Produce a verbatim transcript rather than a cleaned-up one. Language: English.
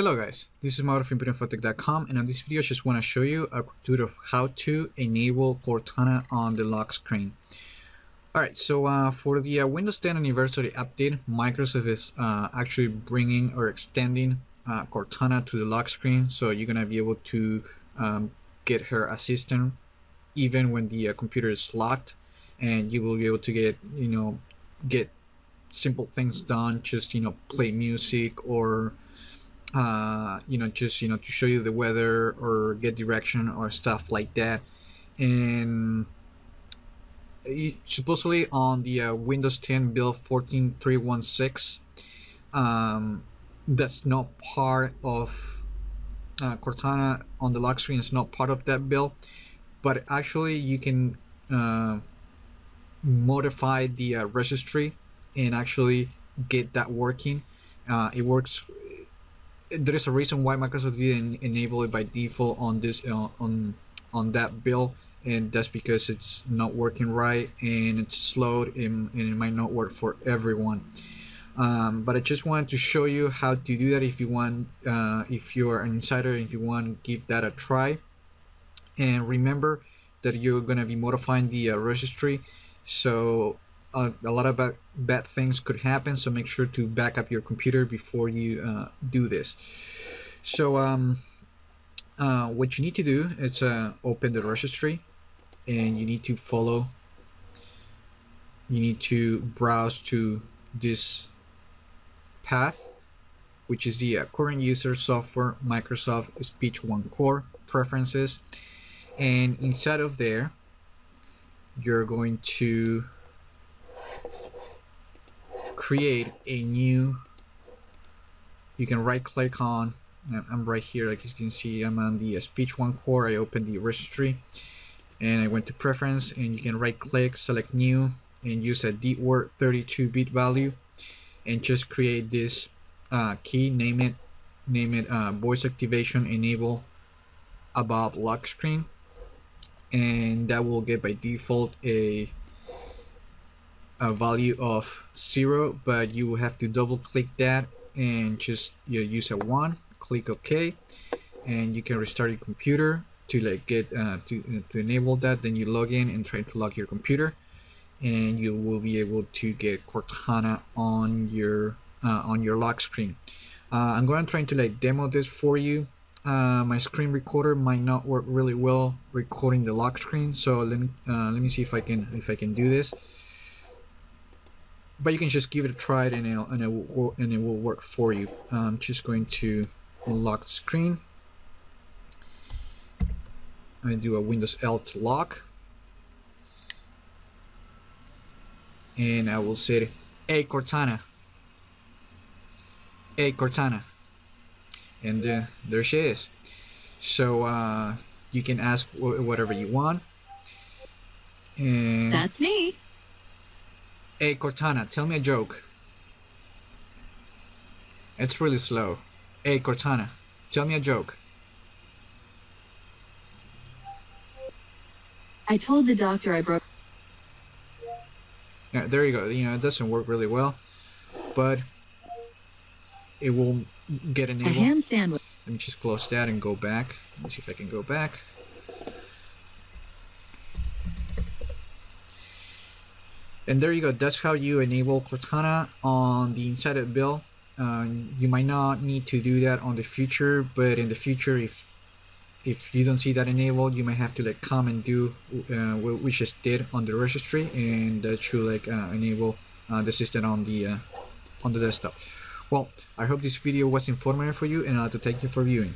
Hello guys, this is Mauro from Pureinfotech dot com, and on this video I just want to show you a quick tutorial of how to enable Cortana on the lock screen. Alright, so uh, for the uh, Windows ten Anniversary Update, Microsoft is uh, actually bringing or extending uh, Cortana to the lock screen, so you're going to be able to um, get her assistant even when the uh, computer is locked, and you will be able to get, you know, get simple things done, just, you know, play music or uh you know just you know to show you the weather or get direction or stuff like that. And it, supposedly on the uh, Windows ten build one four three one six, um that's not part of uh, Cortana on the lock screen. It's not part of that build, but actually you can uh, modify the uh, registry and actually get that working. Uh, it works. There is a reason why Microsoft didn't enable it by default on this uh, on on that build, and that's because it's not working right and it's slowed, and, and it might not work for everyone. Um, but I just wanted to show you how to do that if you want, uh, if you are an insider and you want to give that a try. And remember that you're gonna be modifying the uh, registry, so a, a lot of bad, bad things could happen, so make sure to back up your computer before you uh, do this. So um, uh, what you need to do is uh, open the registry, and you need to follow you need to browse to this path, which is the uh, current user software, Microsoft Speech One Core Preferences. And inside of there you're going to create a new, you can right click on, I'm right here, like you can see I'm on the Speech One Core. I opened the registry and I went to preference, and you can right click, select new, and use a dword thirty-two bit value, and just create this uh, key, name it name it uh, Voice Activation Enable Above Lock Screen, and that will get by default a a value of zero, but you will have to double click that and just, you know, use a one, click OK, and you can restart your computer to like get uh, to, to enable that. Then you log in and try to lock your computer, and you will be able to get Cortana on your uh, on your lock screen. uh, I'm going to try to like demo this for you. Uh, my screen recorder might not work really well recording the lock screen, so let me uh, let me see if I can if I can do this. But you can just give it a try, and it'll, and, it will, and it will work for you. I'm just going to unlock the screen. I do a Windows L to lock, and I will say, "Hey Cortana, hey Cortana," and uh, there she is. So uh, you can ask wh whatever you want. And that's me. Hey Cortana, tell me a joke. It's really slow. Hey Cortana, tell me a joke. I told the doctor I broke. Yeah, there you go. You know, it doesn't work really well, but it will get enabled. A ham sandwich. Let me just close that and go back. Let me see if I can go back. And there you go. That's how you enable Cortana on the inside of the build. Uh, you might not need to do that on the future, but in the future, if if you don't see that enabled, you might have to like come and do uh, what we just did on the registry, and that should like uh, enable uh, the system on the uh, on the desktop. Well, I hope this video was informative for you, and I'd like to thank you for viewing.